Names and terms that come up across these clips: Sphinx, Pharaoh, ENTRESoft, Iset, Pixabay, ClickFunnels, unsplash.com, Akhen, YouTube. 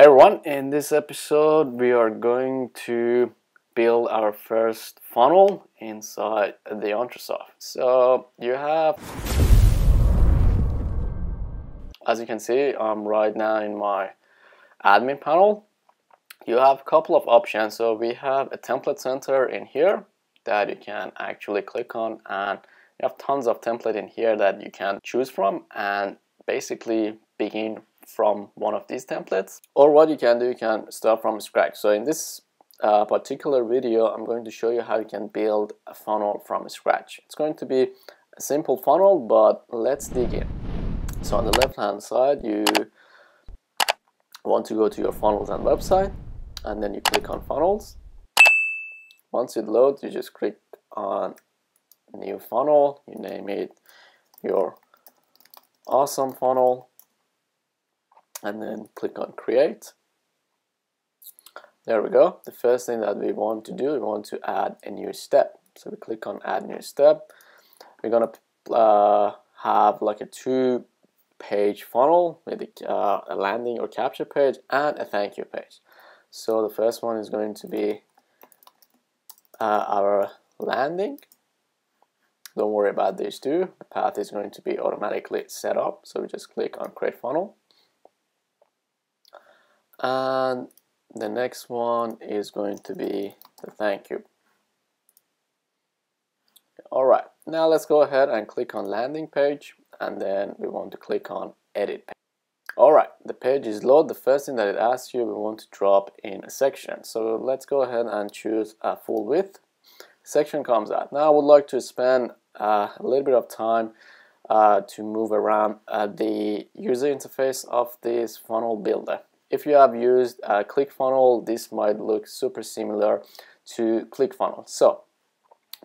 Hey everyone, in this episode we are going to build our first funnel inside the ENTRESoft. So you have, as you can see, I'm right now in my admin panel. You have a couple of options. So we have a template center in here that you can actually click on, and you have tons of templates in here that you can choose from and basically begin from one of these templates. Or what you can do, you can start from scratch. So in this particular video, I'm going to show you how you can build a funnel from scratch. It's going to be a simple funnel, but let's dig in. So on the left hand side, you want to go to your funnels and website, and then you click on funnels. Once it loads, you just click on new funnel. You name it your awesome funnel, and then click on create. There we go. The first thing that we want to do, we want to add a new step. So we click on add new step. We're gonna have like a two-page funnel with a landing or capture page and a thank you page. So the first one is going to be our landing. Don't worry about these two. The path is going to be automatically set up. So we just click on create funnel. And the next one is going to be the thank you. Alright, now let's go ahead and click on landing page, and then we want to click on edit page. Alright, the page is loaded. The first thing that it asks you, we want to drop in a section. So let's go ahead and choose a full width. Section comes out. Now I would like to spend a little bit of time to move around the user interface of this funnel builder. If you have used ClickFunnels, this might look super similar to ClickFunnels. So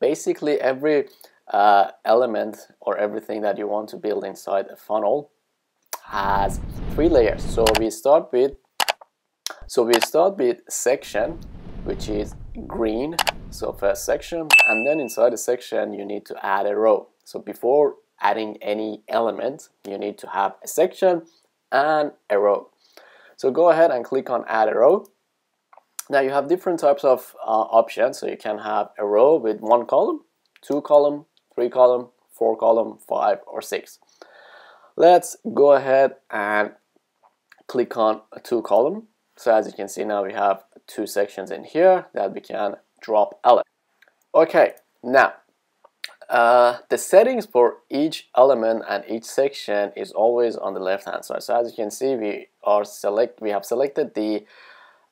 basically every element or everything that you want to build inside a funnel has three layers. So we start with section, which is green. So first section, and then inside the section you need to add a row. So before adding any element, you need to have a section and a row. So go ahead and click on add a row. Now you have different types of options. So you can have a row with one column, two column, three column, four column, five or six. Let's go ahead and click on a two column. So as you can see, now we have two sections in here that we can drop element. Okay, now the settings for each element and each section is always on the left hand side. So as you can see, we have selected the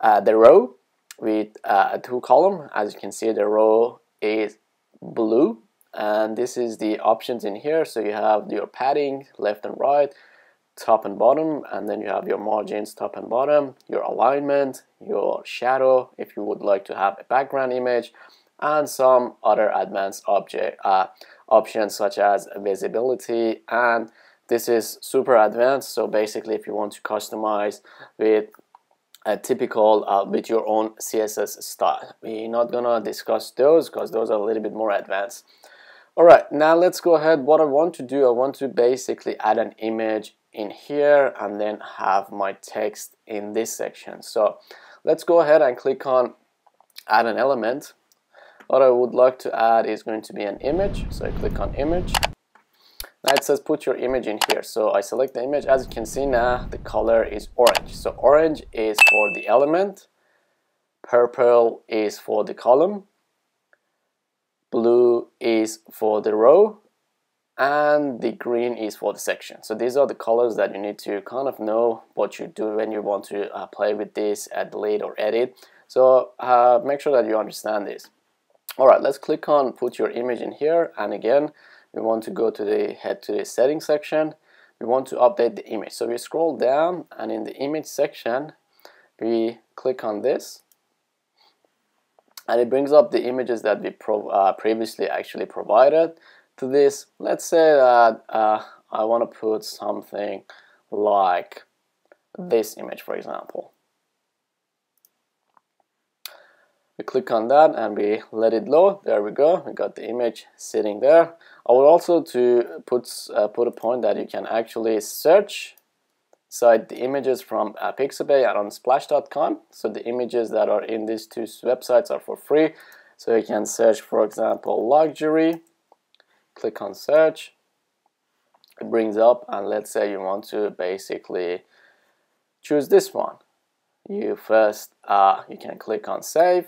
row with a two column. As you can see, the row is blue, and this is the options in here. So you have your padding left and right, top and bottom, and then you have your margins top and bottom, your alignment, your shadow if you would like to have a background image, and some other advanced options such as visibility. And this is super advanced, so basically if you want to customize with a typical with your own CSS style, we're not gonna discuss those because those are a little bit more advanced. Alright, now let's go ahead. What I want to do, I want to basically add an image in here and then have my text in this section. So let's go ahead and click on add an element. What I would like to add is going to be an image. So I click on image. Now it says put your image in here. So I select the image. As you can see now, the color is orange. So orange is for the element. Purple is for the column. Blue is for the row. And the green is for the section. So these are the colors that you need to kind of know what you do when you want to play with this, delete or edit. So make sure that you understand this. Alright, let's click on put your image in here, and again we want to go to the settings section. We want to update the image. So we scroll down, and in the image section we click on this, and it brings up the images that we previously actually provided to this. Let's say that I want to put something like this image, for example. We click on that and we let it load. There we go. We got the image sitting there. I would also to put a point that you can actually search So the images from Pixabay are on unsplash.com. So the images that are in these two websites are for free. So you can search, for example, luxury, click on search, it brings up, and let's say you want to basically choose this one. You first, you can click on save.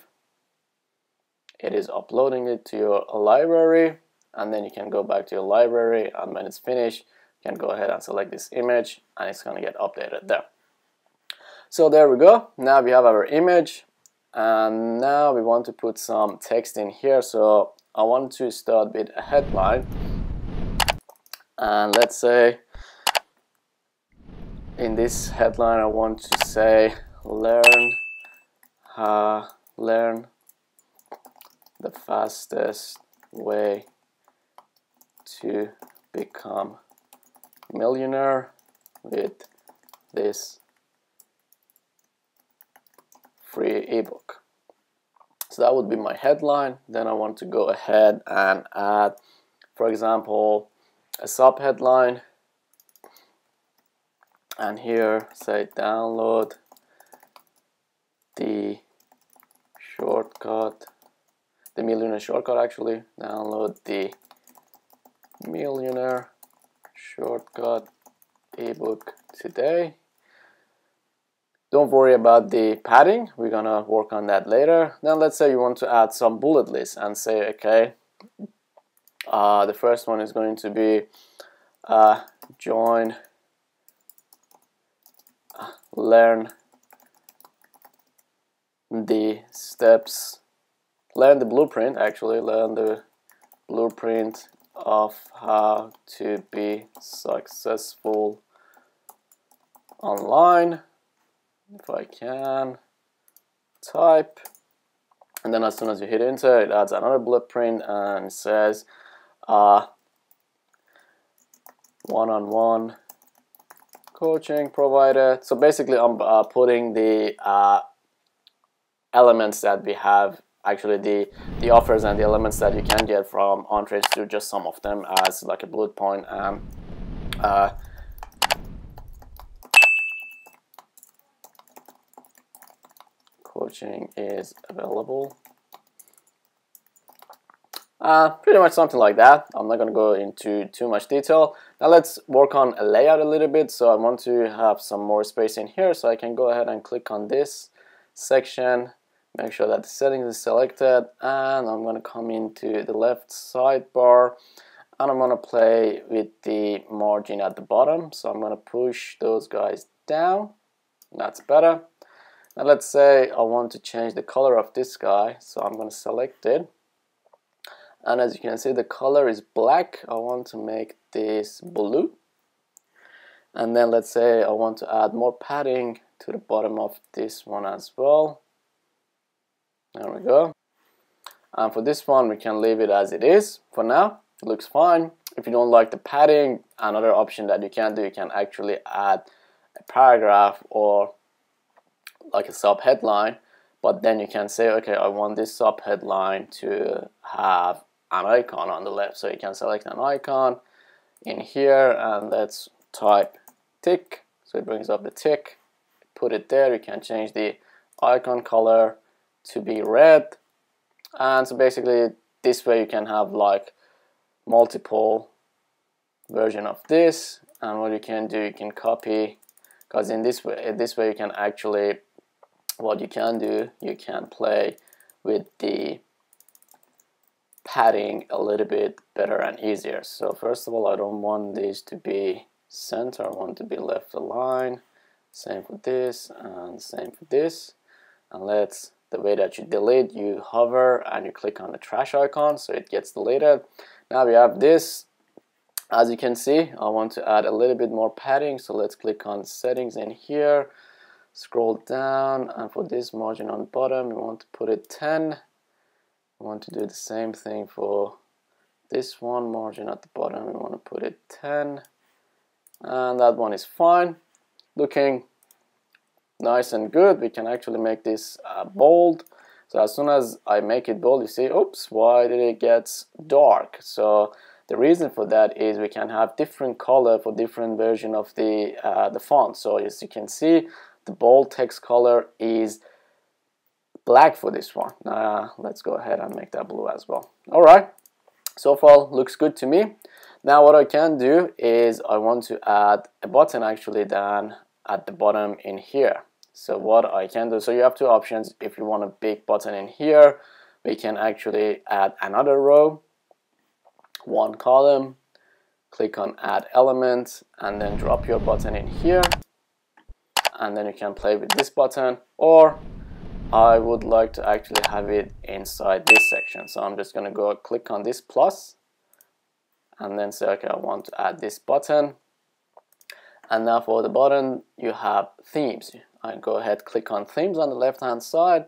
It is uploading it to your library, and then you can go back to your library, and when it's finished, you can go ahead and select this image, and it's going to get updated there. So there we go. Now we have our image, and now we want to put some text in here. So I want to start with a headline, and let's say in this headline I want to say learn the fastest way to become a millionaire with this free ebook. So that would be my headline. Then I want to go ahead and add, for example, a sub headline, and here say download the shortcut, the millionaire shortcut. Actually, download the millionaire shortcut ebook today. Don't worry about the padding, we're gonna work on that later. Now let's say you want to add some bullet lists and say, okay, the first one is going to be join learn the blueprint of how to be successful online. If I can type, and then as soon as you hit enter, it adds another blueprint and says one-on-one coaching provided. So basically I'm putting the elements that we have, actually the offers and the elements that you can get from ENTRESoft, to just some of them as like a bullet point, and coaching is available. Pretty much something like that. I'm not going to go into too much detail. Now let's work on a layout a little bit. So I want to have some more space in here, so I can go ahead and click on this section, make sure that the settings is selected, and I'm going to come into the left sidebar, and I'm going to play with the margin at the bottom. So I'm going to push those guys down. That's better. Now let's say I want to change the color of this guy, so I'm going to select it. And as you can see, the color is black. I want to make this blue. And then let's say I want to add more padding to the bottom of this one as well. There we go. And for this one, we can leave it as it is for now. It looks fine. If you don't like the padding, another option that you can do, you can actually add a paragraph or like a sub headline. But then you can say, okay, I want this sub headline to have an icon on the left. So you can select an icon in here, and let's type tick. So it brings up the tick, put it there. You can change the icon color to be red. And so basically this way you can have like multiple version of this. And what you can do, you can copy, because in this way you can actually, what you can do, you can play with the padding a little bit better and easier. So first of all, I don't want these to be center, I want to be left aligned. Same for this, and same for this. And let's, the way that you delete, you hover and you click on the trash icon, so it gets deleted. Now we have this. As you can see, I want to add a little bit more padding, so let's click on settings in here, scroll down, and for this margin on bottom we want to put it 10. We want to do the same thing for this one, margin at the bottom, we want to put it 10, and that one is fine, looking nice and good. We can actually make this bold. So as soon as I make it bold, you see, oops, why did it get dark? So The reason for that is we can have different color for different version of the font. So as you can see, the bold text color is black for this one. Let's go ahead and make that blue as well. All right, so far looks good to me. Now what I can do is I want to add a button actually down at the bottom in here. So what I can do, so you have two options. If you want a big button in here, we can actually add another row, one column, click on add element, and then drop your button in here, and then you can play with this button. Or I would like to actually have it inside this section, so I'm just going to go click on this plus and then say, okay, I want to add this button. And now for the button you have themes. I go ahead, click on themes on the left hand side,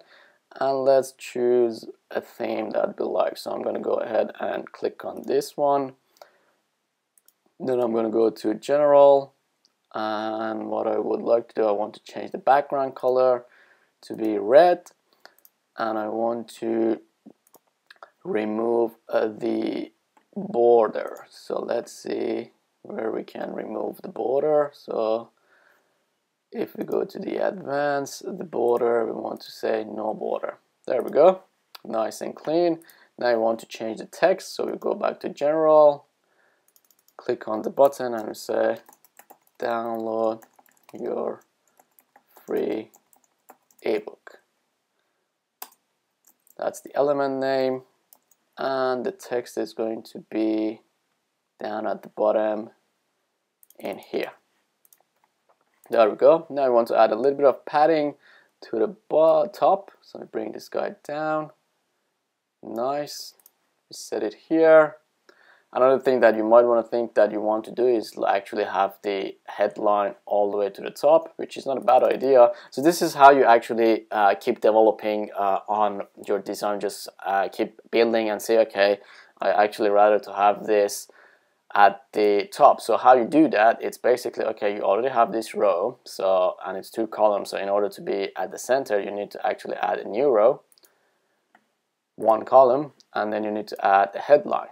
and let's choose a theme that we like. So I'm going to go ahead and click on this one, then I'm going to go to general, and what I would like to do, I want to change the background color to be red, and I want to remove the border. So let's see where we can remove the border. So if we go to the advanced, the border, we want to say no border. There we go, nice and clean. Now I want to change the text, so we go back to general, click on the button and say download your free ebook. That's the element name, and the text is going to be down at the bottom in here. There we go. Now I want to add a little bit of padding to the top, so I bring this guy down. Nice, set it here. Another thing that you might want to think that you want to do is actually have the headline all the way to the top, which is not a bad idea. So this is how you actually keep developing on your design. Just keep building and say, okay, I actually rather to have this at the top. So how you do that, it's basically, okay, you already have this row, so, and it's two columns. So in order to be at the center, you need to actually add a new row, one column, and then you need to add a headline.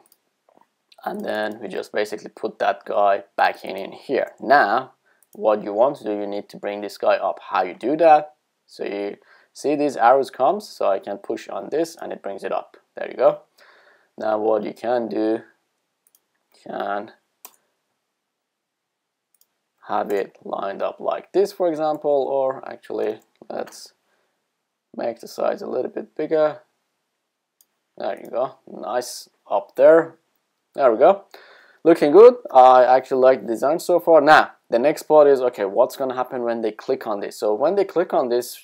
And then we just basically put that guy back in here. Now what you want to do, you need to bring this guy up. How you do that, so you see these arrows comes, so I can push on this and it brings it up. There you go. Now what you can do, can have it lined up like this, for example, or actually let's make the size a little bit bigger. There you go, nice up there. There we go, looking good. I actually like the design so far. Now the next part is, okay, what's going to happen when they click on this? So when they click on this,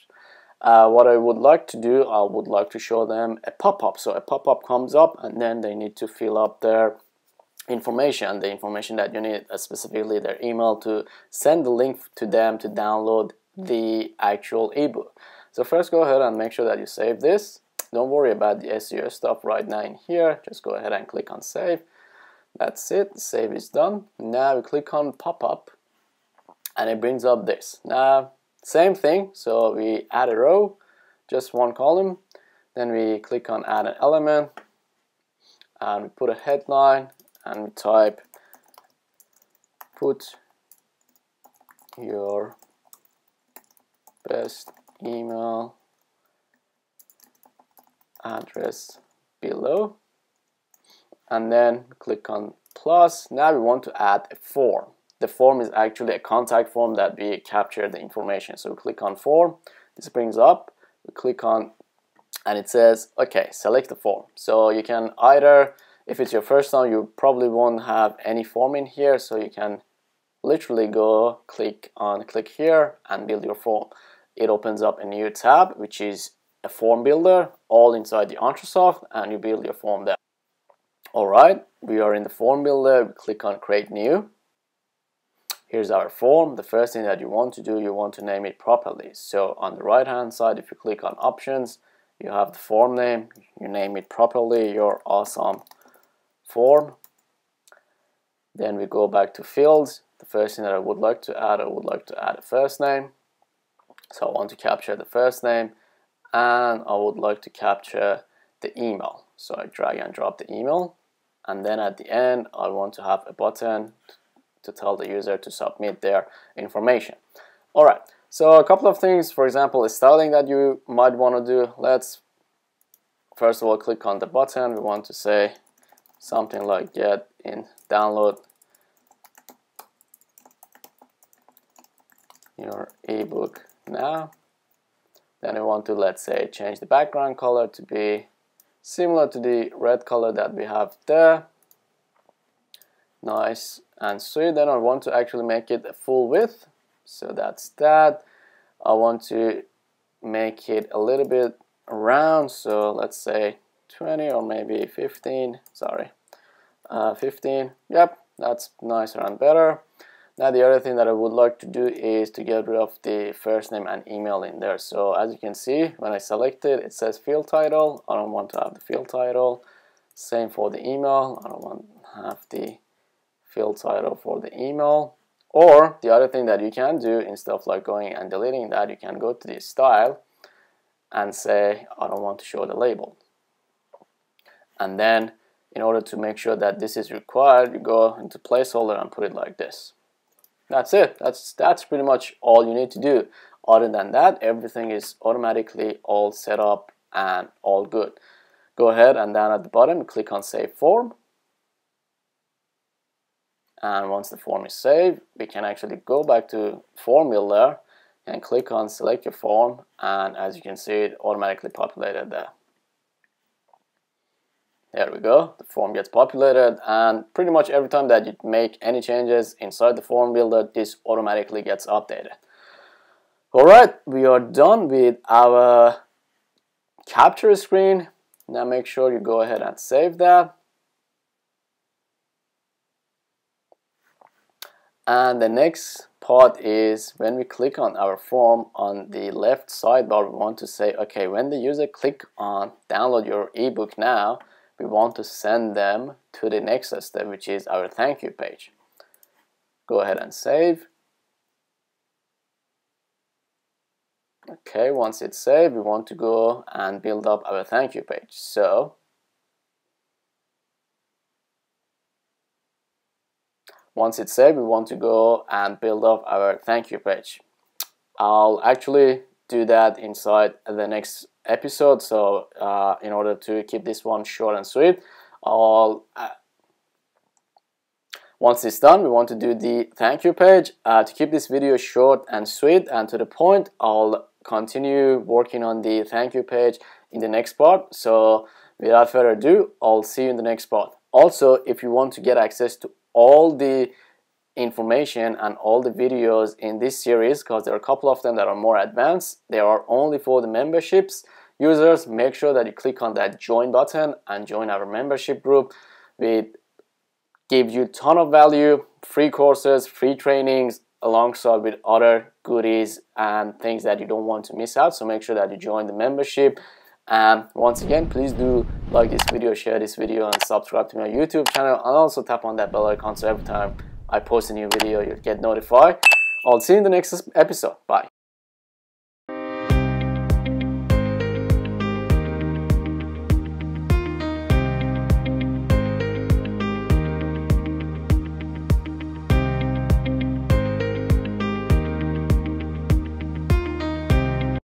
what I would like to do, I would like to show them a pop-up. So a pop-up comes up and then they need to fill up their information, the information that you need, specifically their email, to send the link to them to download the actual ebook. So first go ahead and make sure that you save this. Don't worry about the SEO stuff right now in here, just go ahead and click on save. That's it, save is done. Now we click on pop-up and it brings up this. Now same thing, so we add a row, just one column, then we click on add an element and we put a headline and we type put your best email address below, and then click on plus. Now we want to add a form. The form is actually a contact form that we capture the information. So we click on form, this brings up, we click on and it says, okay, select the form. So you can either, if it's your first time, you probably won't have any form in here, so you can literally go click here and build your form. It opens up a new tab, which is a form builder, all inside the ENTRESoft, and you build your form there. Alright, we are in the form builder, we click on create new. Here's our form. The first thing that you want to do, you want to name it properly. So on the right hand side, if you click on options, you have the form name, you name it properly, your awesome form. Then we go back to fields. The first thing that I would like to add, I would like to add a first name. So I want to capture the first name, and I would like to capture the email. So I drag and drop the email And then at the end, I'll want to have a button to tell the user to submit their information. All right, so a couple of things, for example, styling that you might want to do. Let's first of all click on the button. We want to say something like get in download your ebook now. Then we want to, let's say, change the background color to be similar to the red color that we have there. Nice and sweet. Then I want to actually make it a full width, so that's that. I want to make it a little bit round, so let's say 20 or maybe 15, sorry, 15. Yep, that's nicer and better. Now the other thing that I would like to do is to get rid of the first name and email in there. So as you can see, when I select it, it says field title. I don't want to have the field title. Same for the email. I don't want to have the field title for the email. Or the other thing that you can do, instead of like going and deleting that, you can go to the style and say, I don't want to show the label. And then in order to make sure that this is required, you go into placeholder and put it like this. That's it. That's pretty much all you need to do. Other than that, everything is automatically all set up and all good. Go ahead and down at the bottom, click on Save Form. And once the form is saved, we can actually go back to Form Builder and click on Select Your Form. And as you can see, it automatically populated there. There we go, the form gets populated, and pretty much every time that you make any changes inside the form builder, this automatically gets updated. All right, we are done with our capture screen. Now make sure you go ahead and save that. And the next part is when we click on our form on the left sidebar, we want to say, okay, when the user click on download your ebook now, we want to send them to the next step, which is our thank you page. Go ahead and save. Okay, once it's saved, we want to go and build up our thank you page. So once it's saved, we want to go and build up our thank you page. I'll actually do that inside the next episode, so in order to keep this one short and sweet, once it's done, we want to do the thank you page. To keep this video short and sweet and to the point, I'll continue working on the thank you page in the next part. So without further ado, I'll see you in the next part. Also, if you want to get access to all the information and all the videos in this series, because there are a couple of them that are more advanced, they are only for the memberships users. Make sure that you click on that join button and join our membership group. We give you a ton of value, free courses, free trainings, alongside with other goodies and things that you don't want to miss out. So make sure that you join the membership. And once again, please do like this video, share this video, and subscribe to my YouTube channel, and also tap on that bell icon so every time I post a new video, you'll get notified. I'll see you in the next episode. Bye.